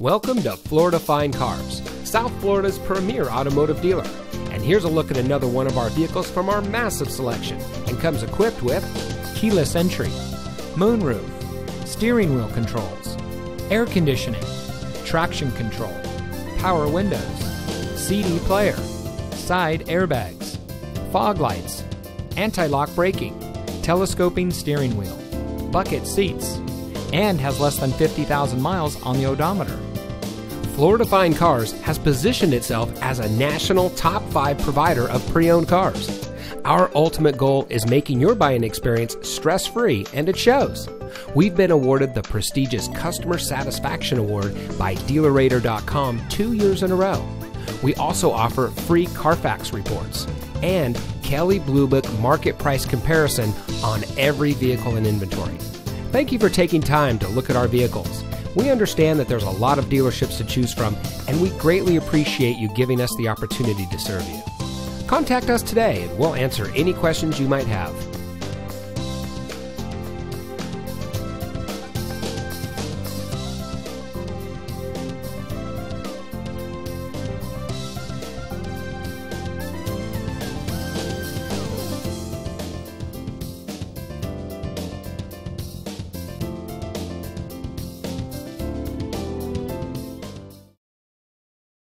Welcome to Florida Fine Cars, South Florida's premier automotive dealer. And here's a look at another one of our vehicles from our massive selection, and comes equipped with keyless entry, moonroof, steering wheel controls, air conditioning, traction control, power windows, CD player, side airbags, fog lights, anti-lock braking, telescoping steering wheel, bucket seats, and has less than 50,000 miles on the odometer. Florida Fine Cars has positioned itself as a national top 5 provider of pre-owned cars. Our ultimate goal is making your buying experience stress-free, and it shows. We've been awarded the prestigious Customer Satisfaction Award by DealerRater.com 2 years in a row. We also offer free Carfax reports and Kelly Blue Book market price comparison on every vehicle in inventory. Thank you for taking time to look at our vehicles. We understand that there's a lot of dealerships to choose from, and we greatly appreciate you giving us the opportunity to serve you. Contact us today, and we'll answer any questions you might have.